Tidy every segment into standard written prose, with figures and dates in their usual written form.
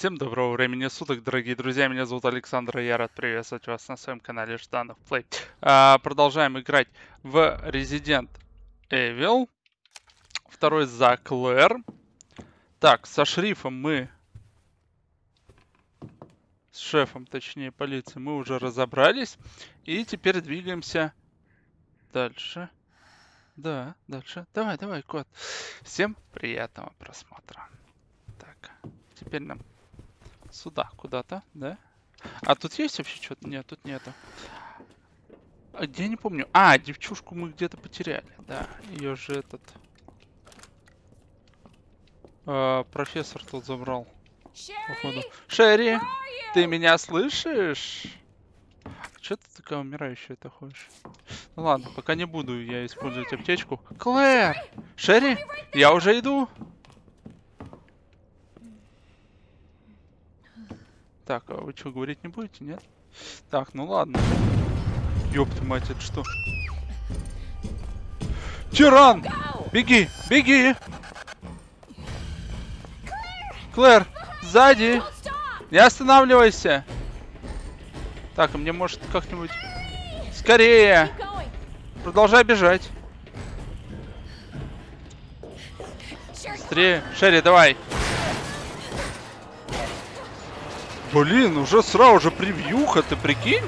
Всем доброго времени суток, дорогие друзья, меня зовут Александр, и я рад приветствовать вас на своем канале zhdanov play. Продолжаем играть в Resident Evil 2 за Клэр. Так, со шерифом мы... С шефом, точнее, полиции мы уже разобрались. И теперь двигаемся дальше. Да, дальше. Давай, давай, кот. Всем приятного просмотра. Так, теперь нам... Сюда, куда-то, да? А тут есть вообще что-то? Нет, тут нету. Я не помню. А, девчушку мы где-то потеряли. Да, ее же этот... профессор тут забрал. Шерри, Шерри, ты меня слышишь? Че ты такая умирающая-то ходишь? Ну ладно, пока не буду я использовать аптечку. Клэр! Шерри, я уже иду! Так, а вы что, говорить не будете, нет? Так, ну ладно. Ёпта мать, это что? Тиран! Беги, беги! Клэр, сзади! Не останавливайся! Так, а мне может как-нибудь... Скорее! Продолжай бежать! Быстрее! Шерри, давай! Блин, уже сразу же превьюха, ты прикинь?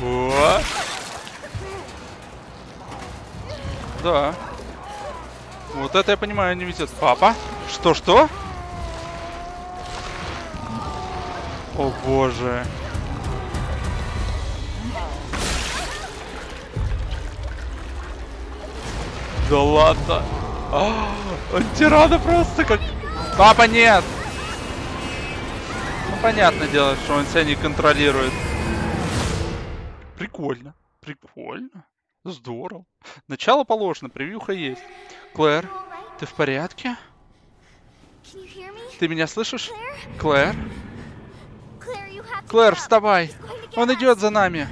О! Да. Вот это я понимаю, не везет. Папа? Что-что? О боже. Да ладно. Он Тирана просто как... Папа, нет! Понятное дело, что он себя не контролирует. Прикольно. Прикольно. Здорово. Начало положено, превьюха есть. Клэр, ты в порядке? Ты меня слышишь? Клэр? Клэр, вставай. Он идет за нами.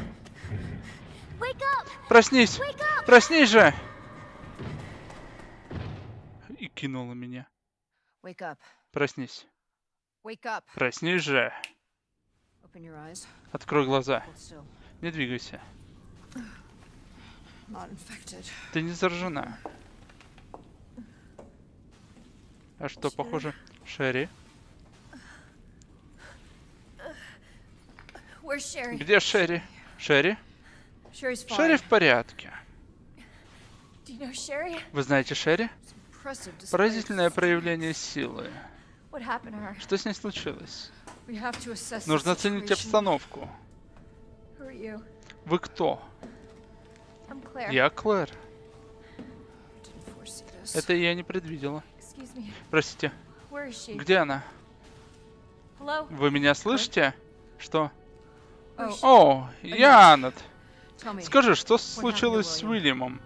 Проснись. Проснись же. И кинула меня. Проснись. Проснись же. Открой глаза. Не двигайся. Ты не заражена. А что, похоже? Шерри? Где Шерри? Шерри? Шерри в порядке. Вы знаете Шерри? Поразительное проявление силы. Что с ней случилось? Нужно оценить обстановку. Вы кто? Я Клэр. Это я не предвидела. Простите. Где она? Вы меня слышите? Что? О, я Аннет. Скажи, что случилось с Уильямом?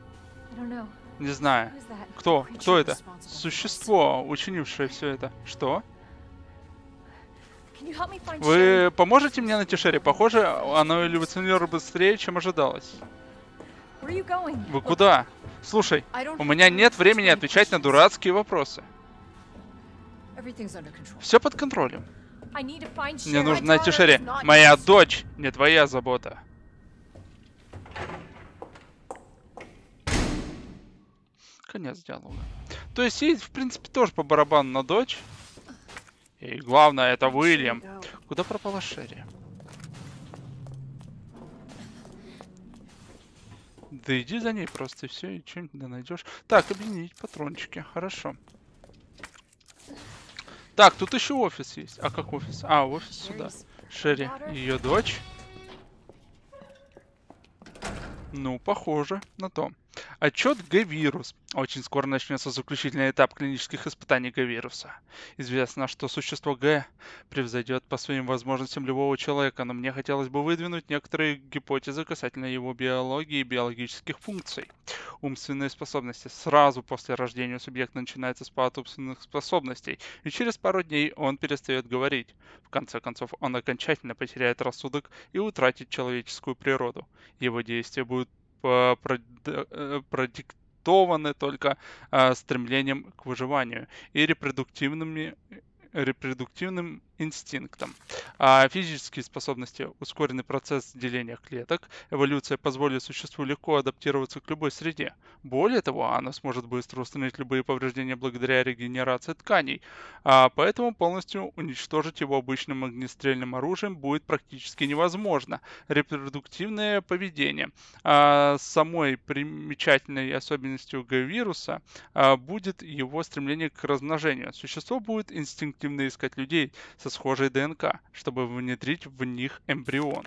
Не знаю. Кто? Кто это? Существо, учинившее все это. Что? Вы поможете мне найти Шерри? Похоже, оно эволюционировало быстрее, чем ожидалось. Вы куда? Слушай, у меня нет времени отвечать на дурацкие вопросы. Все под контролем. Мне нужно найти Шерри. Моя дочь, не твоя забота. Конец диалога. То есть ей, в принципе, тоже по барабану на дочь. И главное, это Уильям. Куда пропала Шерри? Да иди за ней просто, и все, и что-нибудь найдешь. Так, объединить патрончики. Хорошо. Так, тут еще офис есть. А как офис? А, офис сюда. Шерри, ее дочь. Ну, похоже на то. Отчет Г-вирус. Очень скоро начнется заключительный этап клинических испытаний Г-вируса. Известно, что существо Г превзойдет по своим возможностям любого человека, но мне хотелось бы выдвинуть некоторые гипотезы касательно его биологии и биологических функций. Умственные способности. Сразу после рождения субъект начинается спад умственных способностей, и через пару дней он перестает говорить. В конце концов, он окончательно потеряет рассудок и утратит человеческую природу. Его действия будут продиктованы только стремлением к выживанию и репродуктивными репродуктивным инстинктам. А физические способности, ускоренный процесс деления клеток, эволюция позволит существу легко адаптироваться к любой среде. Более того, она сможет быстро устранить любые повреждения благодаря регенерации тканей, поэтому полностью уничтожить его обычным огнестрельным оружием будет практически невозможно. Репродуктивное поведение. Самой примечательной особенностью Г-вируса будет его стремление к размножению. Существо будет инстинктивно искать людей со схожей ДНК, чтобы внедрить в них эмбрион.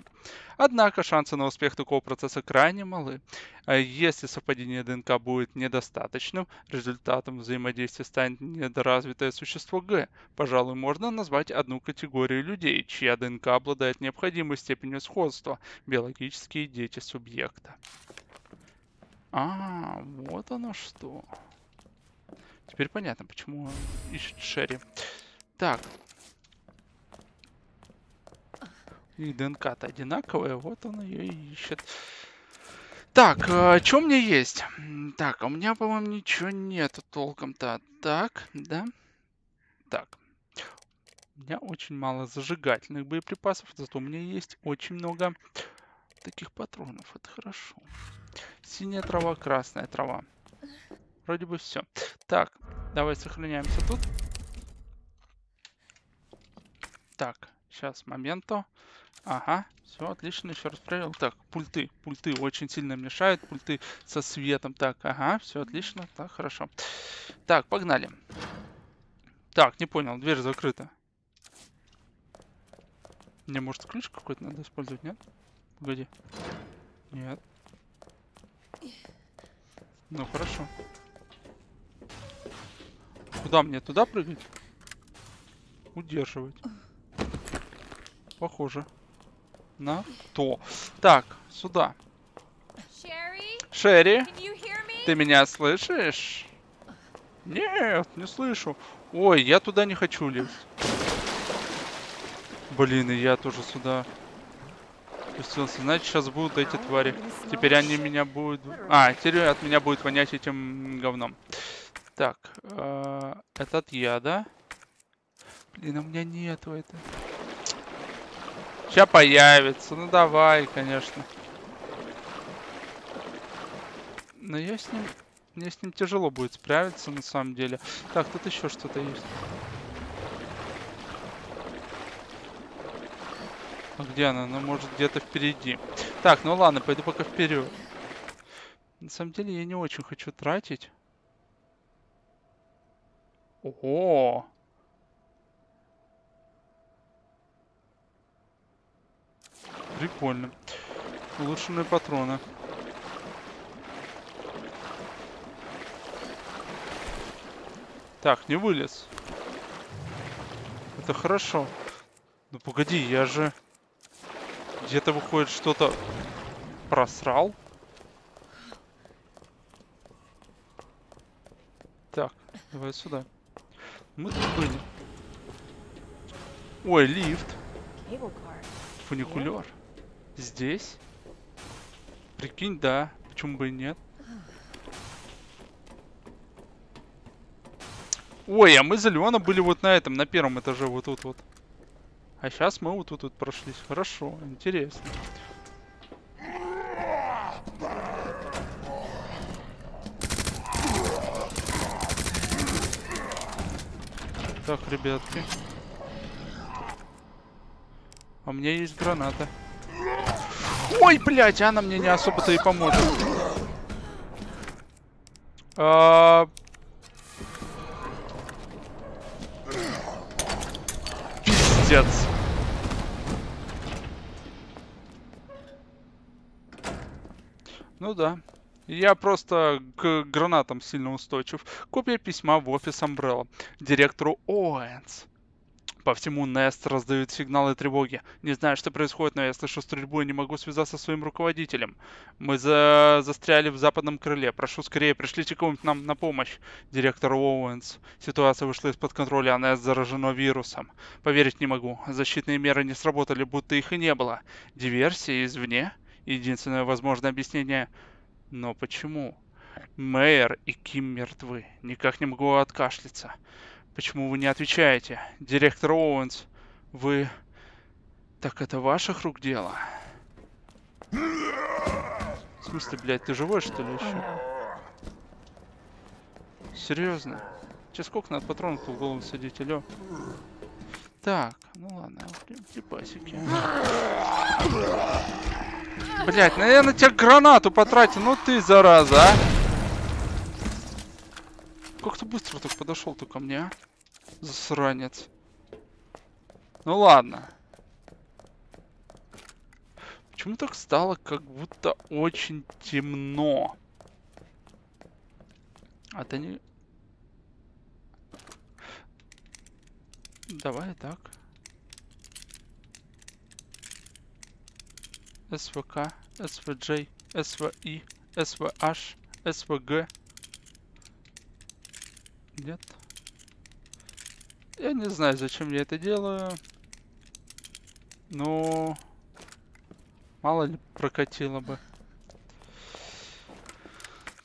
Однако шансы на успех такого процесса крайне малы. Если совпадение ДНК будет недостаточным, результатом взаимодействия станет недоразвитое существо Г. Пожалуй, можно назвать одну категорию людей, чья ДНК обладает необходимой степенью сходства – биологические дети субъекта. А, вот оно что. Теперь понятно, почему ищет Шерри. Так. И ДНК-то одинаковая, вот он ее и ищет. Так, что у меня есть? Так, у меня, по-моему, ничего нету толком-то. Так, да. Так. У меня очень мало зажигательных боеприпасов, зато у меня есть очень много таких патронов. Это хорошо. Синяя трава, красная трава. Вроде бы все. Так, давай сохраняемся тут. Так, сейчас, моменту. Ага, все, отлично, еще раз проверил. Так, пульты очень сильно мешают, пульты со светом. Так, ага, все отлично, так, хорошо. Так, погнали. Так, не понял, дверь закрыта. Мне, может, ключ какой-то надо использовать, нет? Погоди. Нет. Ну, хорошо. Куда мне? Туда прыгать? Удерживать. Похоже на то. Так, сюда. Шерри, ты меня слышишь? Нет, не слышу. Ой, я туда не хочу лезть. Блин, и я тоже сюда пустился. Значит, сейчас будут эти твари. Теперь они меня будут... А, теперь от меня будет вонять этим говном. Так, это от яда. Блин, у меня нету этого. Сейчас появится. Ну давай, конечно. Но я с ним... Мне с ним тяжело будет справиться, на самом деле. Так, тут еще что-то есть. А где она? Она может где-то впереди. Так, ну ладно, пойду пока вперед. На самом деле я не очень хочу тратить. Ого! Прикольно. Улучшенные патроны. Так, не вылез. Это хорошо. Ну погоди, я же... Где-то выходит что-то... Просрал? Так, давай сюда. Мы тут были. Ой, лифт. Фуникулер. Здесь? Прикинь, да. Почему бы и нет? Ой, а мы за Леона были вот на этом, на первом этаже, вот тут вот. А сейчас мы вот тут вот прошлись. Хорошо, интересно. Так, ребятки. А у меня есть граната. Ой, блядь, она мне не особо-то и поможет. Пиздец. Ну да. Я просто к гранатам сильно устойчив. Копия письма в офис Амбрелла. Директору Оуэнс. По всему Нест раздают сигналы тревоги. Не знаю, что происходит, но я слышу стрельбу и не могу связаться со своим руководителем. Мы застряли в западном крыле. Прошу скорее, пришлите кого-нибудь нам на помощь. Директор Оуэнс. Ситуация вышла из-под контроля, а Нест заражено вирусом. Поверить не могу. Защитные меры не сработали, будто их и не было. Диверсия извне? Единственное возможное объяснение. Но почему? Мэйр и Ким мертвы. Никак не могу откашляться. Почему вы не отвечаете? Директор Оуэнс, вы... Так это ваших рук дело? В смысле, блядь, ты живой, что ли, еще? Серьезно? Сейчас сколько надо патронов-то в голову садить, алё? Так, ну ладно, припасики. Блять, наверное, тебя гранату потратил, ну ты зараза, а? Как ты быстро так подошел-то ко мне, а? Засранец. Ну ладно. Почему так стало, как будто очень темно? А ты не... Давай так. СВК, СВД, СВИ, СВH, СВГ. Нет. Я не знаю, зачем я это делаю. Но... Мало ли прокатило бы.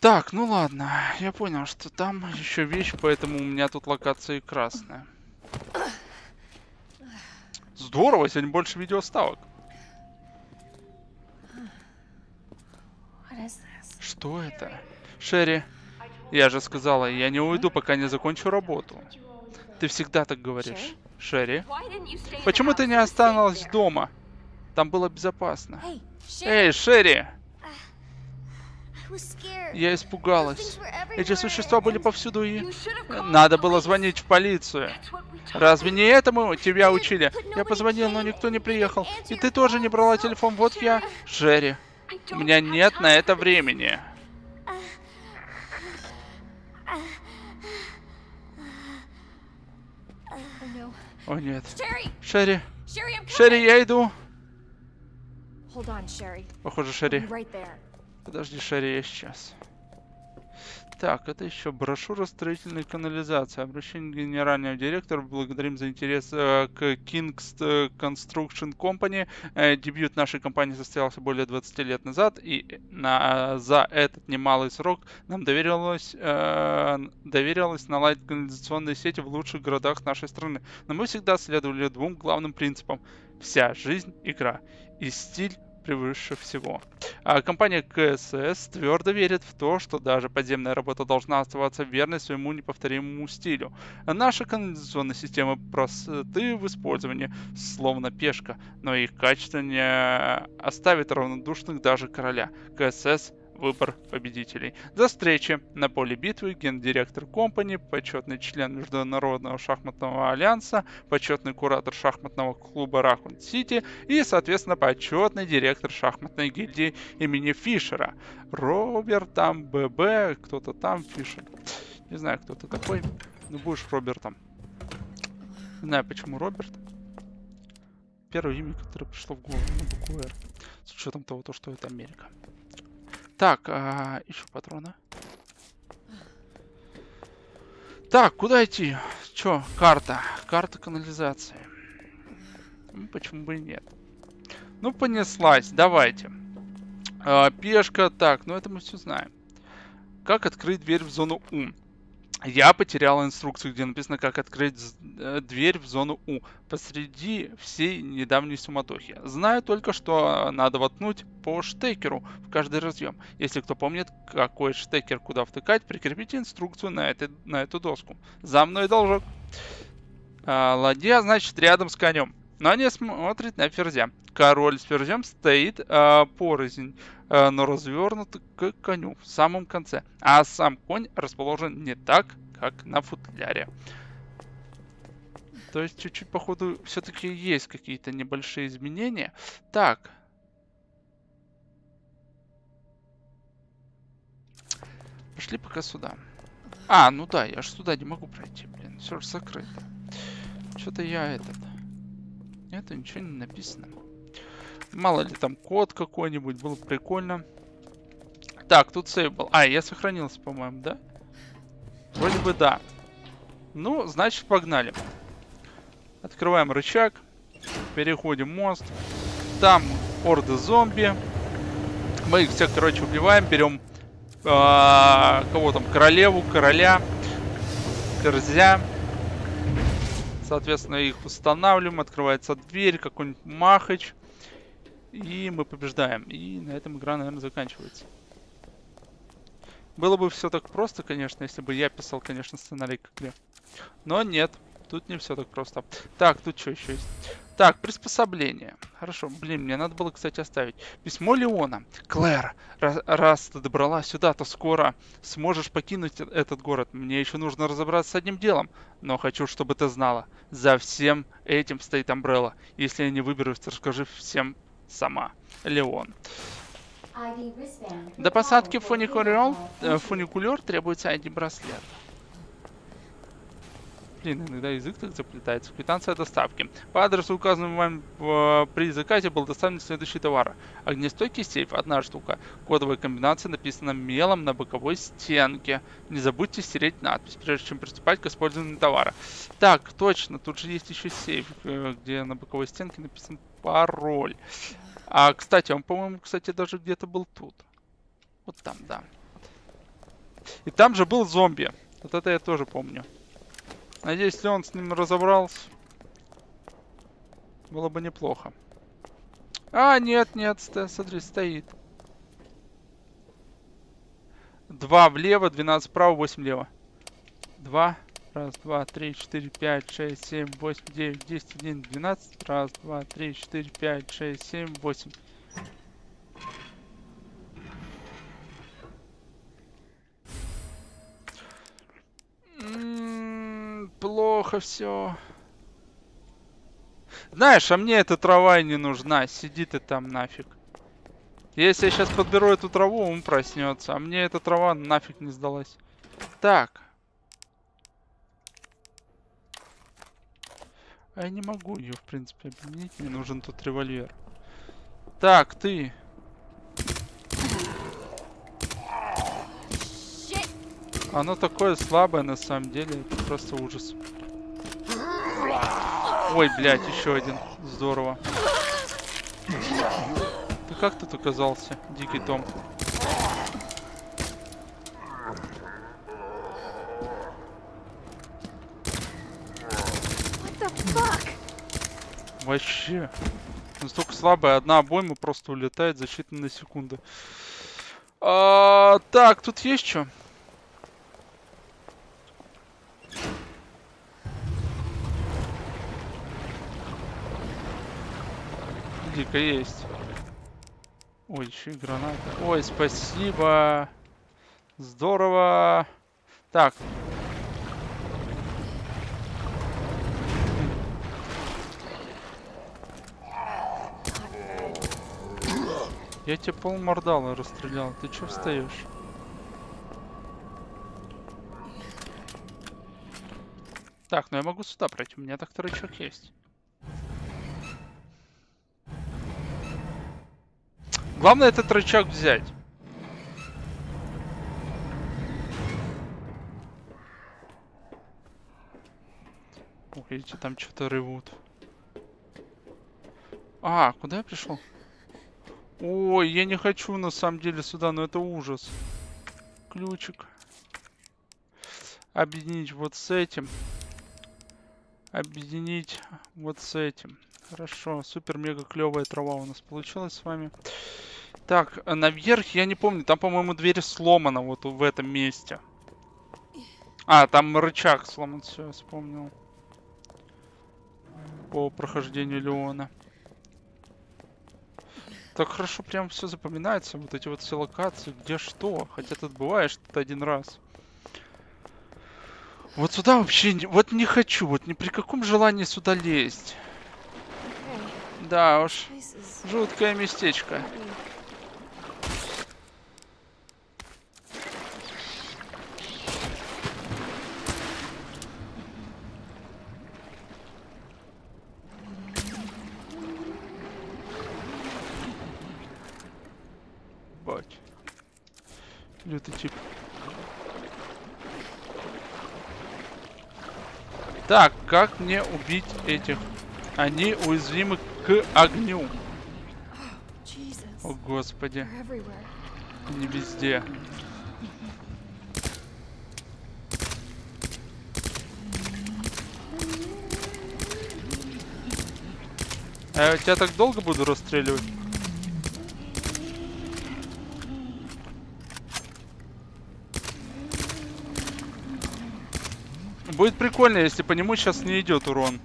Так, ну ладно. Я понял, что там еще вещь, поэтому у меня тут локации красная. Здорово, сегодня больше видеоставок. Что это? Шерри, я же сказала, я не уйду, пока не закончу работу. Ты всегда так говоришь. Шерри, почему ты не осталась дома? Там было безопасно. Эй, Шерри! Я испугалась. Эти существа были повсюду и... Надо было звонить в полицию. Разве не этому тебя учили? Я позвонил, но никто не приехал. И ты тоже не брала телефон. Вот я... Шерри, у меня нет на это времени. О, нет. Шерри! Шерри, я иду! Похоже, Шерри. Подожди, Шерри, я сейчас. Так, это еще брошюра строительной канализации. Обращение генерального директора. Благодарим за интерес к King's Construction Company. Дебют нашей компании состоялся более 20 лет назад. И за этот немалый срок нам доверилось наладить канализационные сети в лучших городах нашей страны. Но мы всегда следовали двум главным принципам. Вся жизнь – игра. И стиль превыше всего. А компания КСС твердо верит в то, что даже подземная работа должна оставаться верной своему неповторимому стилю. Наши канализационные системы просты в использовании, словно пешка, но их качество не оставит равнодушных даже короля. КСС – выбор победителей. До встречи на поле битвы, гендиректор компании, почетный член Международного шахматного альянса, почетный куратор шахматного клуба Рахун Сити и, соответственно, почетный директор шахматной гильдии имени Фишера. Роберт там, ББ, кто-то там, Фишер. Не знаю, кто ты такой, но будешь Робертом. Не знаю, почему Роберт. Первое имя, которое пришло в голову, на букву «Р», с учетом того, что это Америка. Так, еще патроны. Так, куда идти? Чё, карта? Карта канализации. Ну, почему бы и нет? Ну, понеслась, давайте. Пешка, так, ну это мы все знаем. Как открыть дверь в зону У? Я потерял инструкцию, где написано, как открыть дверь в зону У. Посреди всей недавней суматохи. Знаю только, что надо воткнуть по штекеру в каждый разъем. Если кто помнит, какой штекер куда втыкать, прикрепите инструкцию на эту доску. За мной должок. Ладья, значит, рядом с конем. Но они смотрят на ферзя. Король с ферзем стоит порознь, но развернут к коню в самом конце. А сам конь расположен не так, как на футляре. То есть чуть-чуть, походу, все-таки есть какие-то небольшие изменения. Так. Пошли пока сюда. А, ну да, я же сюда не могу пройти, блин. Все же закрыто. Что-то я этот... Нет, ничего не написано. Мало ли там код какой-нибудь, было прикольно. Так, тут сейв был. А, я сохранился, по-моему, да? Вроде бы да. Ну, значит, погнали. Открываем рычаг. Переходим мост. Там орды зомби. Мы их всех, короче, убиваем. Берем кого там? Королеву, короля, ферзя. Соответственно, их устанавливаем, открывается дверь, какой-нибудь махач. И мы побеждаем. И на этом игра, наверное, заканчивается. Было бы все так просто, конечно, если бы я писал, конечно, сценарий к игре. Но нет, тут не все так просто. Так, тут что еще есть? Так, приспособление. Хорошо, блин, мне надо было, кстати, оставить. Письмо Леона. Клэр, раз ты добралась сюда, то скоро сможешь покинуть этот город. Мне еще нужно разобраться с одним делом. Но хочу, чтобы ты знала. За всем этим стоит Амбрелла. Если я не выберусь, расскажи всем сама. Леон. До посадки в фуникулер требуется ID-браслет. Иногда язык так заплетается. Квитанция доставки. По адресу, указанному вам при заказе, был доставлен следующий товар. Огнестойкий сейф, одна штука. Кодовая комбинация написана мелом на боковой стенке. Не забудьте стереть надпись, прежде чем приступать к использованию товара. Так, точно, тут же есть еще сейф, где на боковой стенке написан пароль. А, кстати, он, по-моему, кстати, даже где-то был тут. Вот там, да. И там же был зомби. Вот это я тоже помню. Надеюсь, Леон с ним разобрался. Было бы неплохо. А, нет, нет, смотри, стоит. 2 влево, 12 вправо, 8 влево. 2, 1, 2, 3, 4, 5, 6, 7, 8, 9, 10, 11, 12. 1, 2, 3, 4, 5, 6, 7, 8. Плохо все. Знаешь, а мне эта трава и не нужна. Сиди ты там нафиг. Если я сейчас подберу эту траву, он проснется. А мне эта трава нафиг не сдалась. Так. А я не могу ее, в принципе, обменить. Мне нужен тут револьвер. Так, ты. Оно такое слабое, на самом деле. Это просто ужас. Ой, блядь, еще один. Здорово. Ты как тут оказался, Дикий Том? Вообще. Настолько слабая. Одна обойма просто улетает за считанные секунды. Так, тут есть что? Есть. Ой, еще и граната. Ой, спасибо. Здорово. Так. Я тебе полмордала расстрелял. Ты че встаешь? Так, ну я могу сюда пройти. У меня так рычаг есть. Главное этот рычаг взять. О, видите, там что-то рвут. А, куда я пришел? Ой, я не хочу на самом деле сюда, но это ужас. Ключик. Объединить вот с этим. Объединить вот с этим. Хорошо, супер-мега клевая трава у нас получилась с вами. Так, наверх, я не помню, там, по-моему, дверь сломана вот в этом месте. А, там рычаг сломан, все, вспомнил. По прохождению Леона. Так хорошо, прям все запоминается, вот эти вот все локации, где что. Хотя тут бывает что-то один раз. Вот сюда вообще, вот не хочу, вот ни при каком желании сюда лезть. Да уж, жуткое местечко. Бать. Лютый тип. Так, как мне убить этих? Они уязвимы к огню. О, Господи. Не везде. А я тебя так долго буду расстреливать? Будет прикольно, если по нему сейчас не идет урон.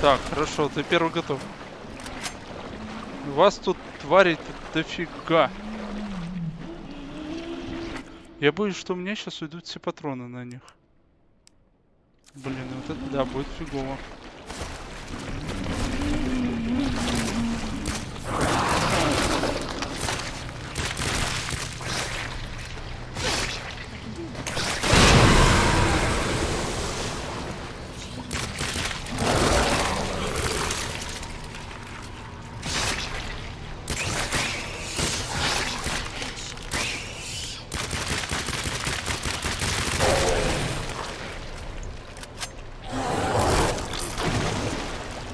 Так, хорошо, ты первый готов. У вас тут твари дофига. Я боюсь, что у меня сейчас уйдут все патроны на них. Блин, вот это да, будет фигово.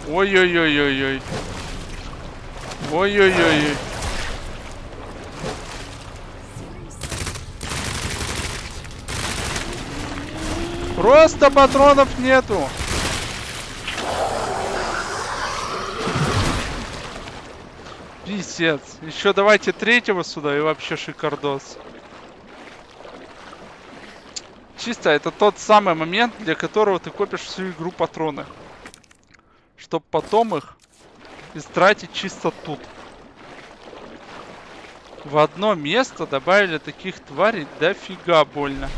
Ой-ой-ой-ой-ой. Ой-ой-ой-ой. Просто патронов нету. Писец. Еще давайте третьего сюда и вообще шикардос. Чисто это тот самый момент, для которого ты копишь всю игру патроны, чтобы потом их истратить чисто тут. В одно место добавили таких тварей дофига больно.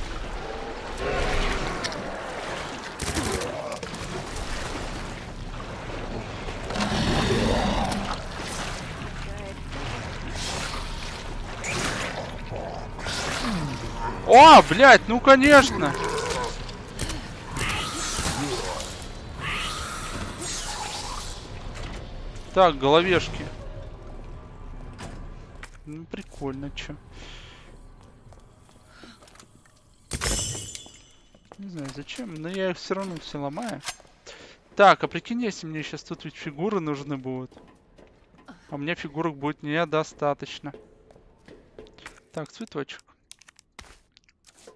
О, блядь, ну конечно! Так, головешки. Ну, прикольно, чё. Не знаю, зачем, но я их все равно все ломаю. Так, а прикинь, если мне сейчас тут ведь фигуры нужны будут. А мне фигурок будет недостаточно. Так, цветочек.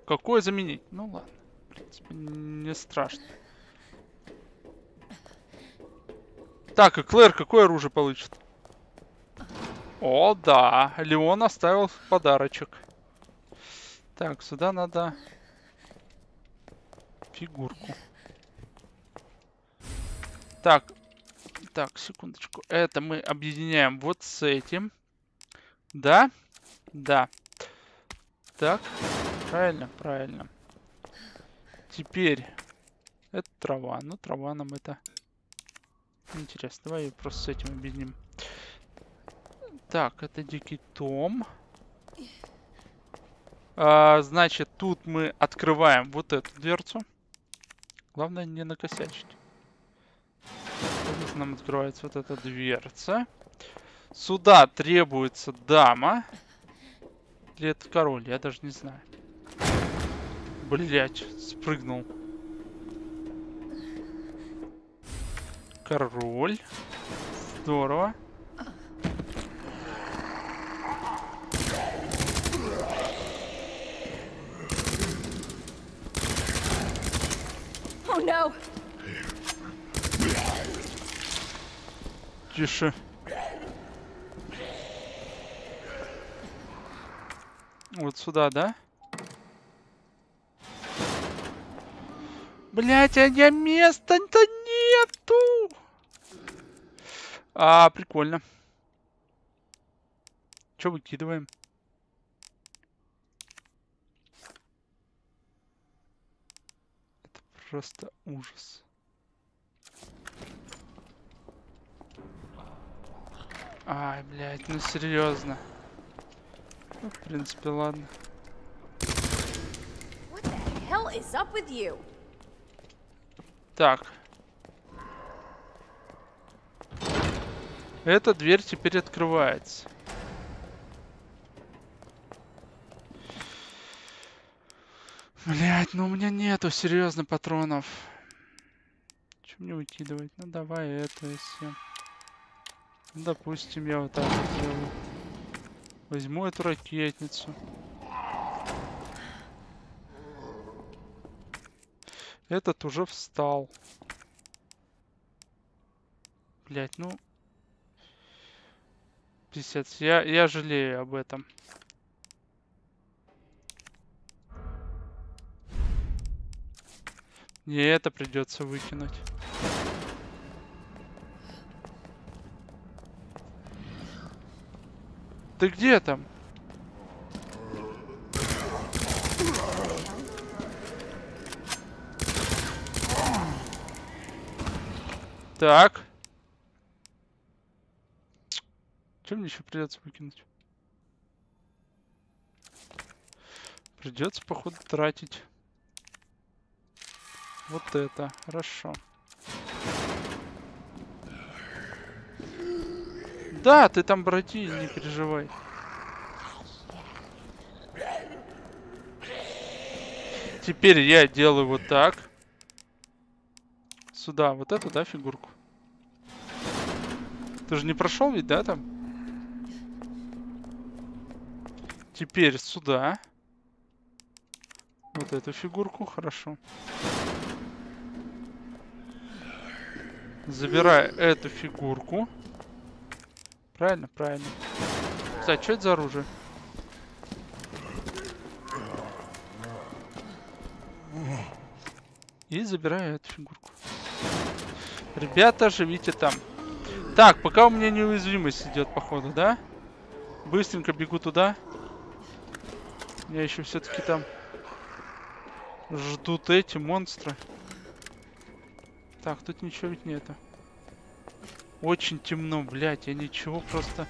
Какой заменить? Ну ладно, в принципе, не страшно. Так, а Клэр какое оружие получит? О, да. Леон оставил подарочек. Так, сюда надо фигурку. Так. Так, секундочку. Это мы объединяем вот с этим. Да? Да. Так. Правильно, правильно. Теперь. Это трава. Ну, трава нам это... Интересно, давай ее просто с этим объединим. Так, это дикий том. А, значит, тут мы открываем вот эту дверцу. Главное не накосячить. Здесь нам открывается вот эта дверца. Сюда требуется дама. Или это король, я даже не знаю. Блять, спрыгнул. Король. Здорово. Oh, no. Тише. Вот сюда, да? Блять, а я места-то нету. А, прикольно. Чё выкидываем? Это просто ужас. Ай, блядь, ну серьезно. Ну, в принципе, ладно. Так. Эта дверь теперь открывается. Блять, ну у меня нету серьезно патронов. Че мне выкидывать? Ну давай это все. Ну, допустим, я вот так вот сделаю. Возьму эту ракетницу. Этот уже встал. Блять, ну. Пиздец, я жалею об этом. Мне это придется выкинуть. Ты где там? Так. Что мне еще придется выкинуть? Придется, походу, тратить. Вот это. Хорошо. Да, ты там броди, не переживай. Теперь я делаю вот так. Сюда. Вот эту, да, фигурку? Ты же не прошел ведь, да, там? Теперь сюда. Вот эту фигурку. Хорошо. Забираю эту фигурку. Правильно? Правильно. Кстати, что это за оружие? И забираю эту фигурку. Ребята, живите там. Так, пока у меня неуязвимость идет, походу, да? Быстренько бегу туда. Меня еще все-таки там ждут эти монстры. Так, тут ничего ведь нету. Очень темно, блядь, я ничего просто...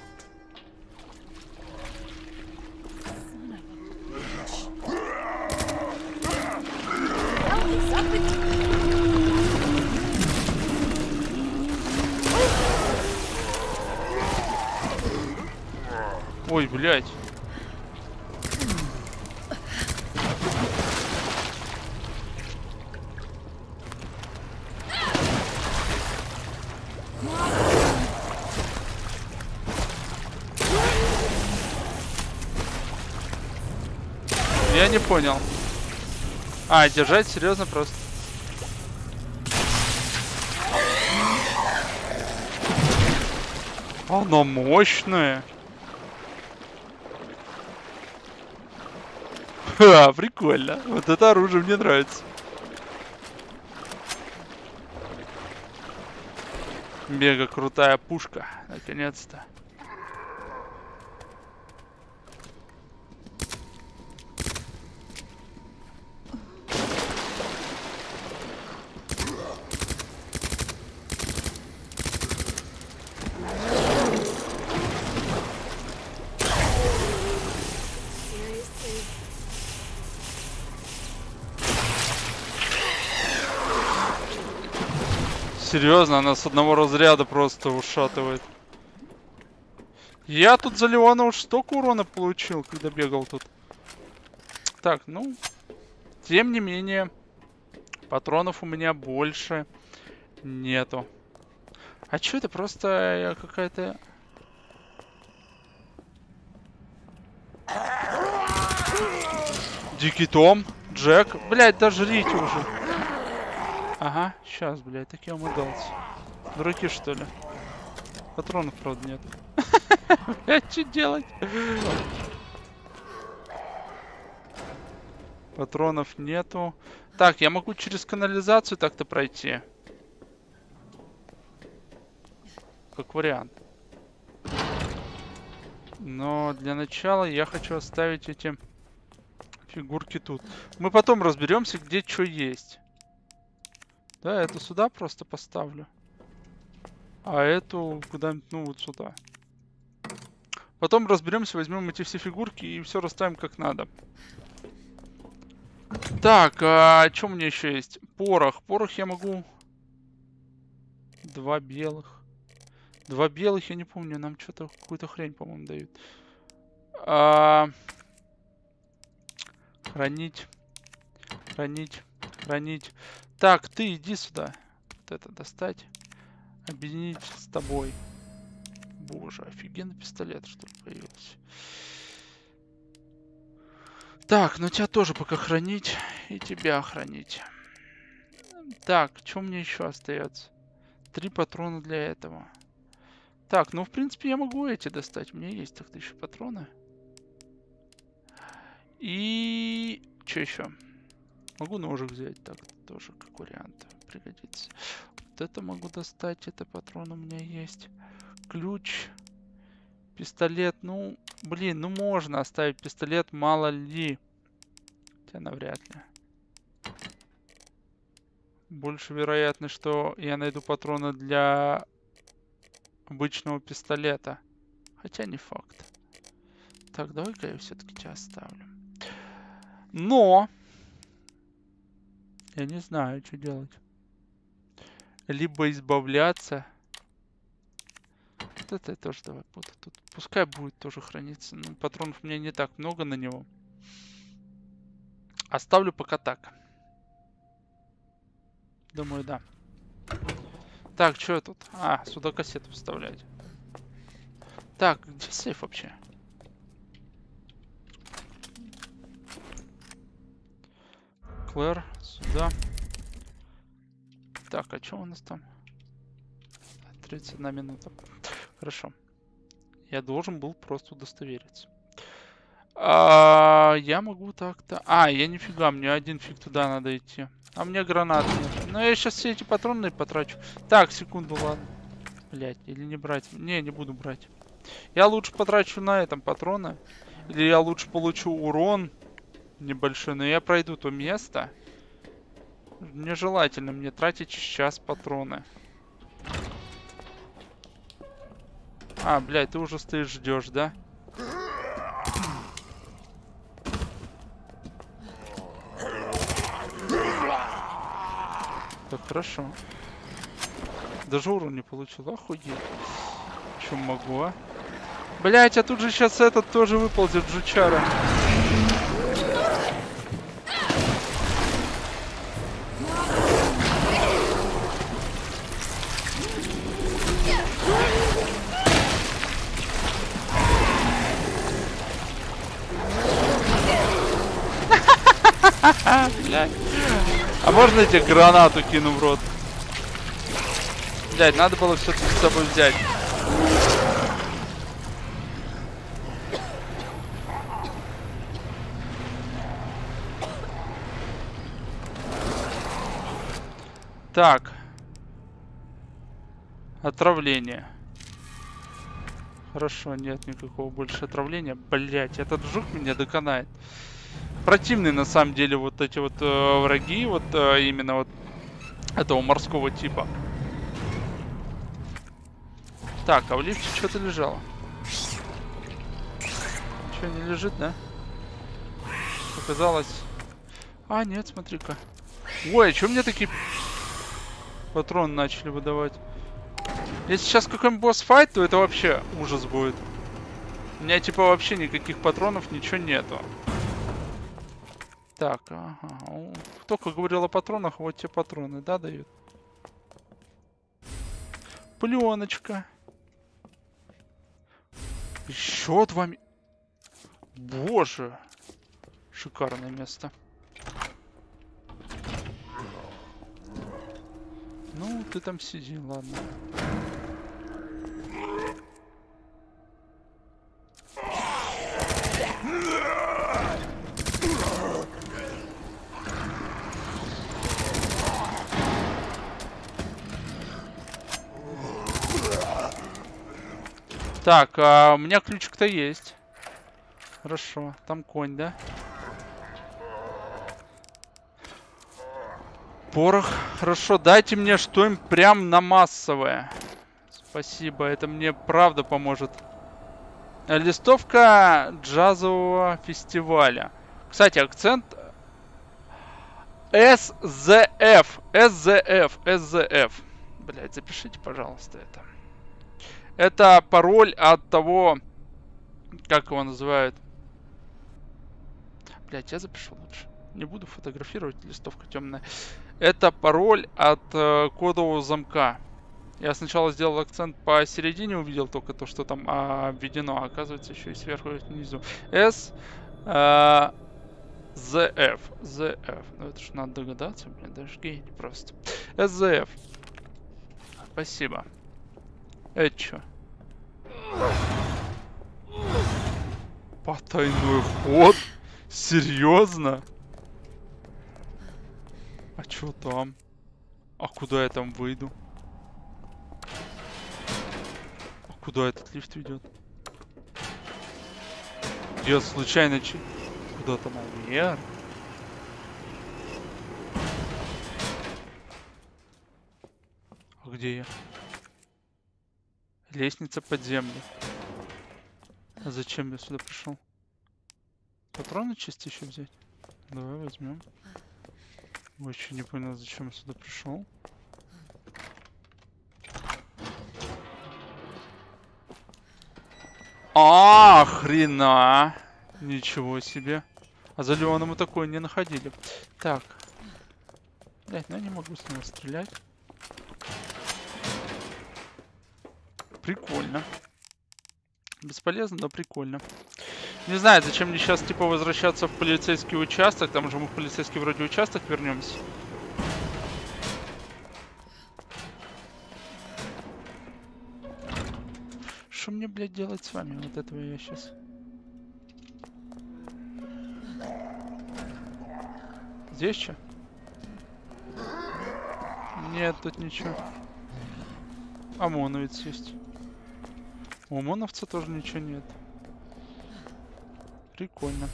Ой, блядь. Я не понял. А, держать серьезно просто. Оно мощное. Ха, прикольно. Вот это оружие мне нравится. Мега крутая пушка. Наконец-то. Серьезно, она с одного разряда просто ушатывает. Я тут за Леона уж столько урона получил, когда бегал тут. Так, ну... Тем не менее, патронов у меня больше нету. А чё это просто какая-то... Дикий Том, Джек. Блядь, дожрите уже. Ага, сейчас, блядь, так я ему дался. Дураки, что ли? Патронов, правда, нет. Блядь, что делать? Патронов нету. Так, я могу через канализацию так-то пройти. Как вариант. Но для начала я хочу оставить эти фигурки тут. Мы потом разберемся, где что есть. Да, эту сюда просто поставлю. А эту куда-нибудь, ну, вот сюда. Потом разберемся, возьмем эти все фигурки и все расставим как надо. Так, а что у меня еще есть? Порох. Порох я могу... Два белых. Два белых, я не помню. Нам что-то какую-то хрень, по-моему, дают. Хранить. Хранить. Хранить. Так, ты иди сюда. Вот это достать. Объединить с тобой. Боже, офигенный пистолет, что появился. Так, ну тебя тоже пока хранить. И тебя хранить. Так, что мне еще остается? 3 патрона для этого. Так, ну в принципе я могу эти достать. У меня есть так-то еще патроны. И... Что еще? Могу ножик взять, так тоже как вариант пригодится. Вот это могу достать, это патрон у меня есть. Ключ. Пистолет, ну... Блин, ну можно оставить пистолет, мало ли. Хотя навряд ли. Больше вероятность, что я найду патроны для обычного пистолета. Хотя не факт. Так, давай-ка я все-таки тебя оставлю. Но! Я не знаю, что делать. Либо избавляться. Вот это я тоже давай буду. Тут пускай будет тоже храниться. Ну, патронов у меня не так много на него. Оставлю пока так. Думаю, да. Так, что я тут? А, сюда кассету вставлять. Так, где сейф вообще? Клэр, сюда. Так, а что у нас там? 31 минута. Хорошо. Я должен был просто удостовериться. Я могу так-то... А, я нифига, мне один фиг туда надо идти. А мне гранаты нет. Но я сейчас все эти патроны потрачу. Так, секунду, ладно. Блять, или не брать? Не, не буду брать. Я лучше потрачу на этом патроны. Или я лучше получу урон небольшой. Но я пройду то место. Нежелательно мне тратить сейчас патроны. А, блядь, ты уже стоишь, ждешь, да? Так, хорошо. Даже урон не получил, охуеть. Чем могу, а? Блять, а тут же сейчас этот тоже выползет, жучара. А можно я тебе гранату кину в рот? Блять, надо было все-таки с собой взять. Так. Отравление. Хорошо, нет никакого больше отравления. Блять, этот жук меня доконает. Противные на самом деле вот эти вот враги, вот именно вот этого морского типа. Так, а в лифте что-то лежало. Что, не лежит, да? Показалось. А, нет, смотри-ка. Ой, а что мне такие патроны начали выдавать? Если сейчас какой-нибудь босс-файт, то это вообще ужас будет. У меня типа вообще никаких патронов, ничего нету. Так, ага. Только говорил о патронах, вот те патроны, да, дают? Пленочка. Еще 2... Боже. Шикарное место. Ну, ты там сиди, ладно. Так, а у меня ключик-то есть. Хорошо, там конь, да? Порох. Хорошо, дайте мне что-нибудь прям на массовое. Спасибо, это мне правда поможет. Листовка джазового фестиваля. Кстати, акцент SZF. Блять, запишите, пожалуйста, это. Это пароль от того, как его называют. Блять, я запишу лучше. Не буду фотографировать, листовка темная. Это пароль от кодового замка. Я сначала сделал акцент посередине, увидел только то, что там введено. Оказывается, еще и сверху, и внизу. SZF. Ну это же надо догадаться, блин, даже гений просто. SZF. Спасибо. Это чё? Потайной вход? Серьезно? А чё там? А куда я там выйду? А куда этот лифт ведет? Я случайно че... Куда-то наверх? А где я? Лестница под землю. А зачем я сюда пришел? Патроны чисто еще взять? Давай возьмем. Вообще не понял, зачем я сюда пришел. А, хрена! Ничего себе. А за Леоном мы такое не находили. Так. Блять, ну я не могу с него стрелять. Прикольно. Бесполезно, но прикольно. Не знаю, зачем мне сейчас, типа, возвращаться в полицейский участок. Там же мы в полицейский вроде участок вернемся. Что мне, блядь, делать с вами? Вот этого я сейчас... Здесь что? Нет, тут ничего. ОМОНовец есть. У ОМОНовца тоже ничего нет. Прикольно.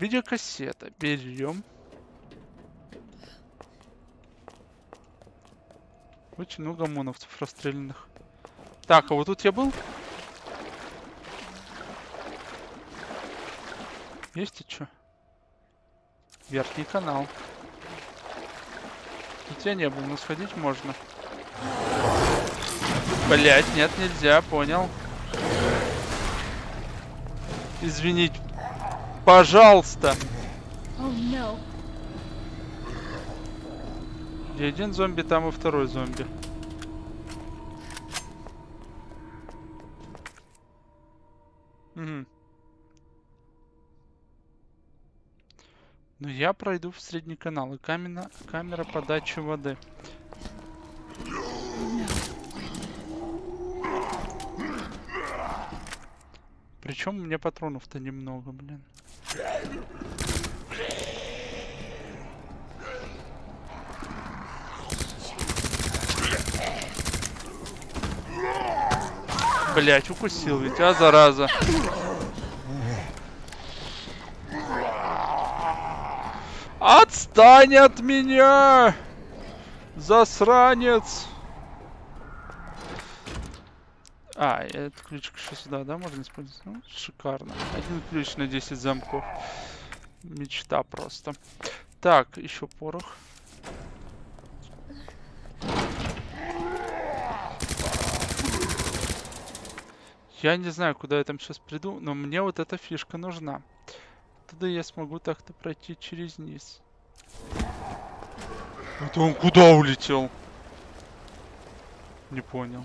Видеокассета. Берем. Очень много ОМОНовцев расстрелянных. Так, а вот тут я был? Есть и что? Верхний канал. Тут я не был, но сходить можно. Блять, нет, нельзя, понял. Извинить. Пожалуйста. Oh, no. Где один зомби, там и второй зомби. Угу. Но я пройду в средний канал. И камера подачи воды. Причем у меня патронов-то немного, блин. Блять, укусил ведь, а, зараза. Отстань от меня, засранец. А, этот ключик еще сюда, да, можно использовать? Ну, шикарно. Один ключ на 10 замков. Мечта просто. Так, еще порох. Я не знаю, куда я там сейчас приду, но мне вот эта фишка нужна. Туда я смогу так-то пройти через низ. Это он куда улетел? Не понял.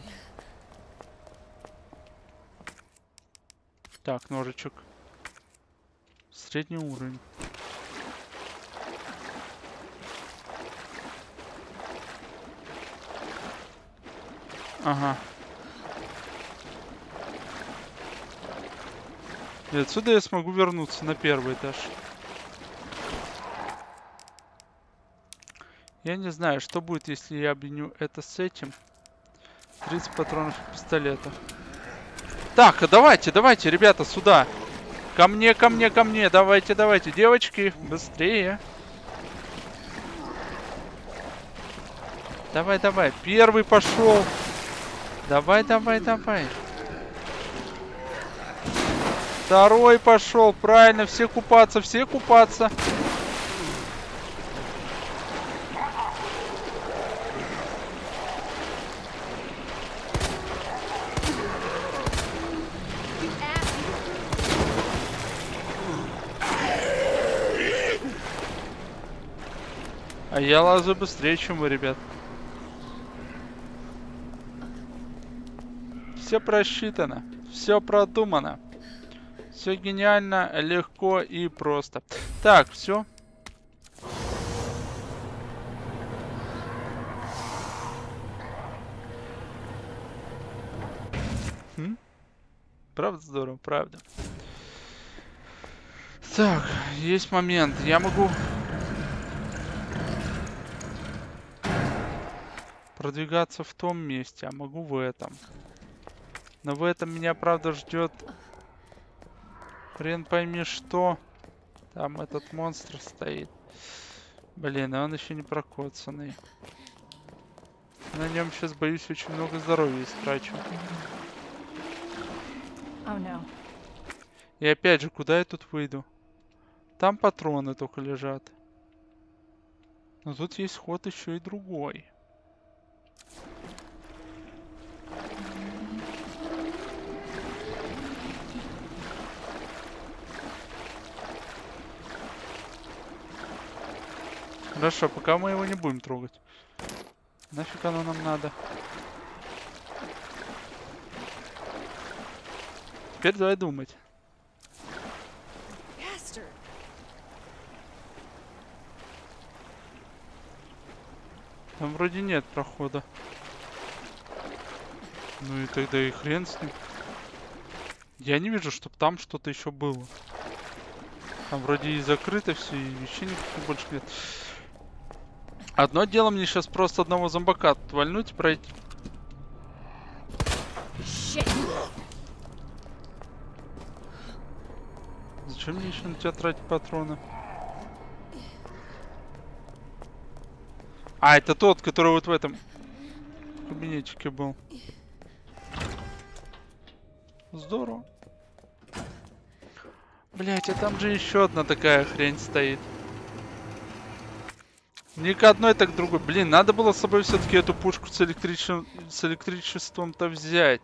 Так, ножичек. Средний уровень. Ага. И отсюда я смогу вернуться на первый этаж. Я не знаю, что будет, если я объединю это с этим. 30 патронов пистолета. Так, давайте, ребята, сюда. Ко мне. Давайте, девочки, быстрее. Давай. Первый пошел. Давай. Второй пошел. Правильно, все купаться. А я лазу быстрее, чем вы, ребят. Все просчитано, все продумано. Все гениально, легко и просто. Так, все. Правда здорово, правда. Так, есть момент. Я могу продвигаться в том месте, а могу в этом. Но в этом меня, правда, ждет хрен пойми что. Там этот монстр стоит. Блин, а он еще не прокоцанный. На нем сейчас, боюсь, очень много здоровья истрачу. Oh, no. И опять же, куда я тут выйду? Там патроны только лежат. Но тут есть ход еще и другой. Хорошо, пока мы его не будем трогать. Нафиг оно нам надо? Теперь давай думать. Там вроде нет прохода. Ну и тогда и хрен с ним. Я не вижу, чтобы там что-то еще было. Там вроде и закрыто все, и вещей никаких больше нет. Одно дело, мне сейчас просто одного зомбака тут вальнуть и пройти. Зачем мне еще на тебя тратить патроны? А, это тот, который вот в этом кабинетике был. Здорово. Блять, а там же еще одна такая хрень стоит. Не к одной, так к другой. Блин, надо было с собой все-таки эту пушку с электричеством-то взять.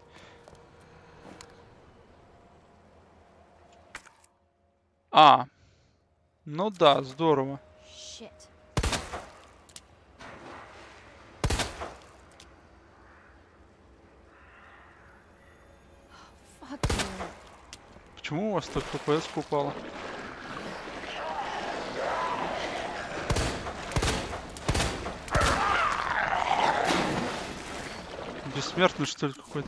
А, ну да, здорово. Shit. Почему у вас так ТПС упала? Бессмертный, что ли, какой-то?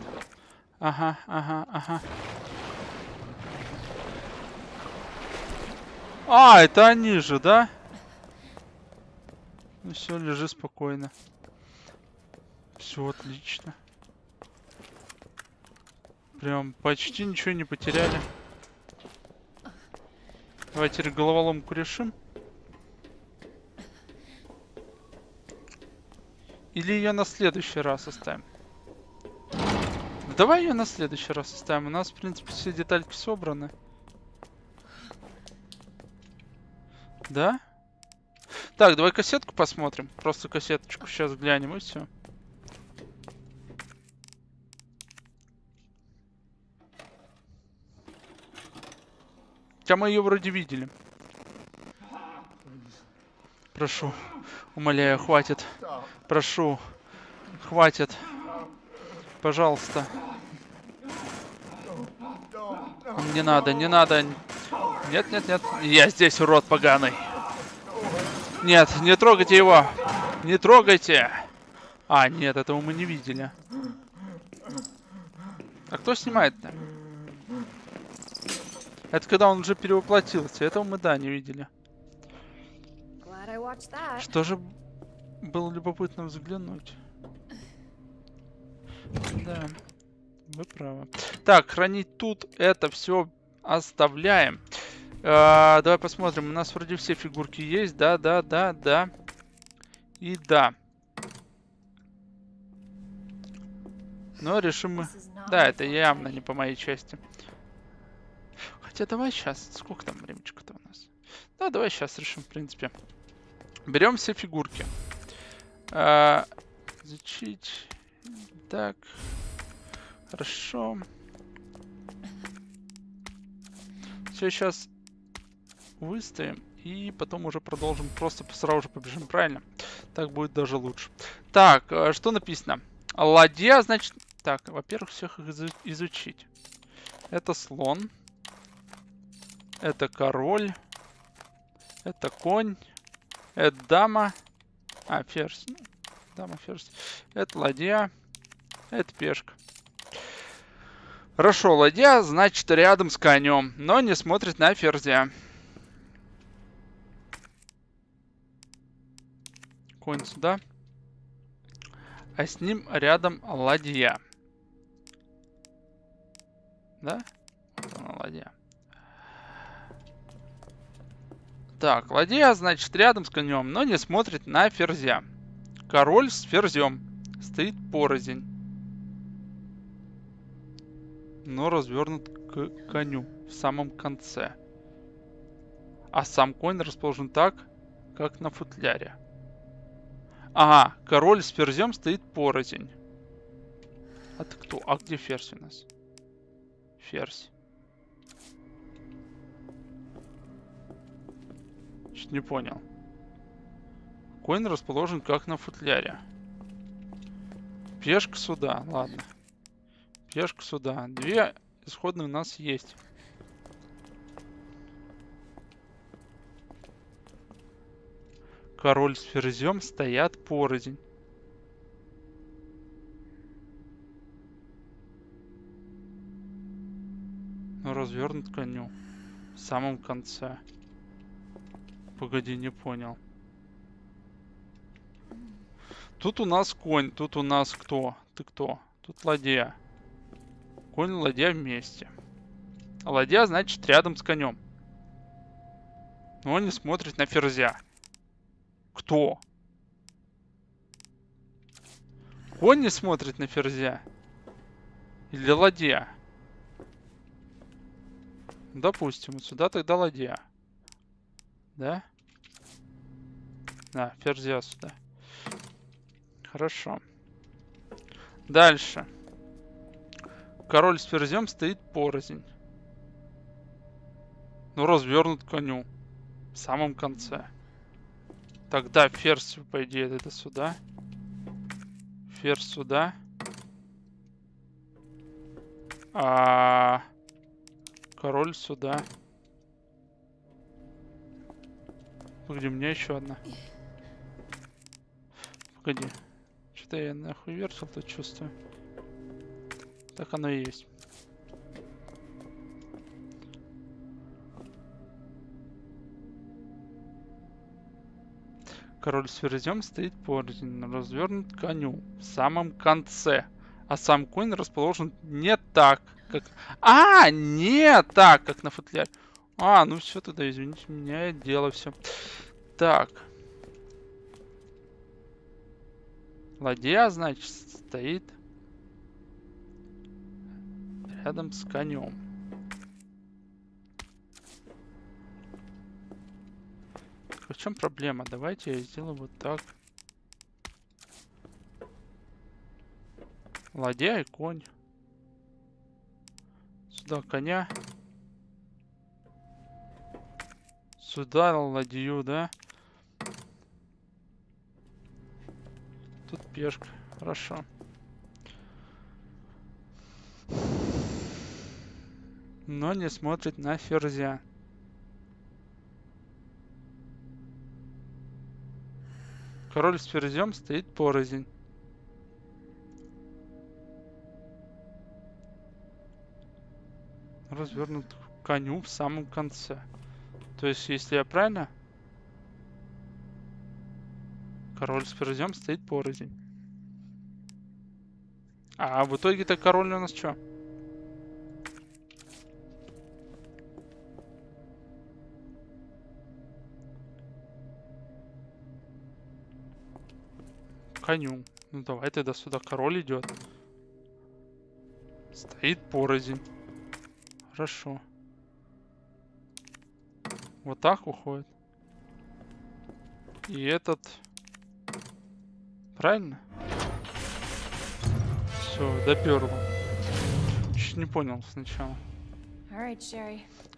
Ага, ага, ага. А, это они же, да? Ну все, лежи спокойно. Все отлично. Прям почти ничего не потеряли. Давайте теперь головоломку решим. Или ее на следующий раз оставим. Да давай ее на следующий раз оставим. У нас, в принципе, все детальки собраны. Да? Так, давай кассетку посмотрим. Просто кассеточку сейчас глянем и все. Хотя мы ее вроде видели. Прошу. Умоляю, хватит. Прошу. Хватит. Пожалуйста. Не надо, не надо. Нет, нет, нет. Я здесь, урод поганый. Нет, не трогайте его. Не трогайте. А, нет, этого мы не видели. А кто снимает-то? Это когда он уже перевоплотился. Этого мы, да, не видели. Что же было любопытно взглянуть? Да, вы правы. Так, хранить тут это все оставляем. Давай посмотрим. У нас вроде все фигурки есть. Да, да, да, да. И да. Но решим мы... Да, это явно не по моей части. Хотя давай сейчас. Сколько там времечко-то у нас? Да, давай сейчас решим, в принципе. Берем все фигурки. Изучить. Так. Хорошо. Все сейчас выставим и потом уже продолжим, просто сразу же побежим, правильно? Так будет даже лучше. Так, что написано? Ладья, значит... Так, во-первых, всех их изучить. Это слон. Это король. Это конь. Это дама. А, ферзь. Дама, ферзь. Это ладья. Это пешка. Хорошо, ладья, значит, рядом с конем, но не смотрит на ферзя. Конь сюда. А с ним рядом ладья. Да? Вот она, ладья. Так, ладья, значит, рядом с конем, но не смотрит на ферзя. Король с ферзем. Стоит порознь. Но развернут к коню в самом конце. А сам конь расположен так, как на футляре. Ага, король с ферзем стоит порознь. А ты кто? А где ферзь у нас? Ферзь. Чуть не понял. Конь расположен как на футляре. Пешка сюда, ладно. Пешка сюда. Две исходные у нас есть. Король с ферзем стоят порознь. Но развернут к коню. В самом конце. Погоди, не понял. Тут у нас конь, тут у нас кто? Ты кто? Тут ладья. Конь и ладья вместе. А ладья, значит, рядом с конем. Но он не смотрит на ферзя. Кто? Конь не смотрит на ферзя? Или ладья? Допустим, вот сюда тогда ладья. Да? Да, ферзя сюда. Хорошо. Дальше. Король с ферзем стоит порознь. Но развернут к коню. В самом конце. Тогда ферзь, по идее, это сюда. Ферзь сюда. А король сюда. Погоди, у меня еще одна. Погоди. Что-то я нахуй вертел, то чувствую. Так оно и есть. Король с ферзем стоит порознь, развернут к коню в самом конце. А сам конь расположен не так, как... А, не так, как на футляре. А, ну все тогда, извините меня, дело все. Так. Ладья, значит, стоит рядом с конем. В чем проблема? Давайте я сделаю вот так. Ладья и конь. Сюда коня. Сюда ладью, да? Тут пешка. Хорошо. Но не смотрит на ферзя. Король с ферзем стоит порознь. Развернут к коню в самом конце. То есть, если я правильно... Король с ферзем стоит порознь. А в итоге-то король у нас что? Коню. Ну давай тогда сюда король идет. Стоит порознь. Хорошо. Вот так уходит. И этот. Правильно? Все, доперло. Чуть не понял сначала.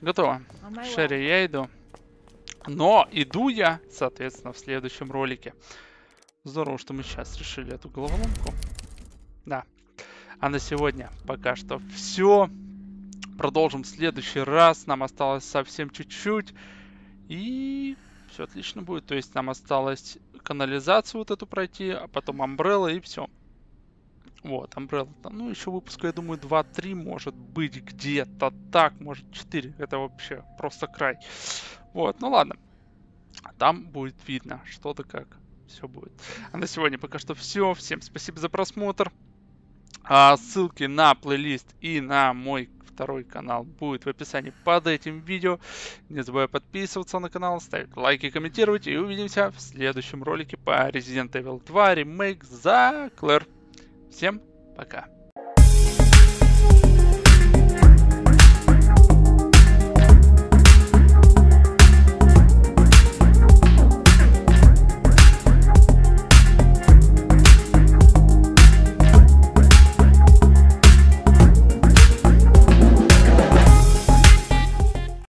Готово. Шерри, я иду. Но иду я, соответственно, в следующем ролике. Здорово, что мы сейчас решили эту головоломку. Да. А на сегодня пока что все. Продолжим в следующий раз. Нам осталось совсем чуть-чуть. И все отлично будет. То есть нам осталось канализацию вот эту пройти, а потом Амбрелла и все. Вот, Амбрелла. Ну, еще выпуска, я думаю, 2-3 может быть где-то так. Может, 4. Это вообще просто край. Вот, ну ладно. Там будет видно что-то как. Все будет. А на сегодня пока что все. Всем спасибо за просмотр. Ссылки на плейлист и на мой второй канал будет в описании под этим видео. Не забывай подписываться на канал, ставить лайки, комментировать. И увидимся в следующем ролике по Resident Evil 2 Remake за Клэр. Всем пока.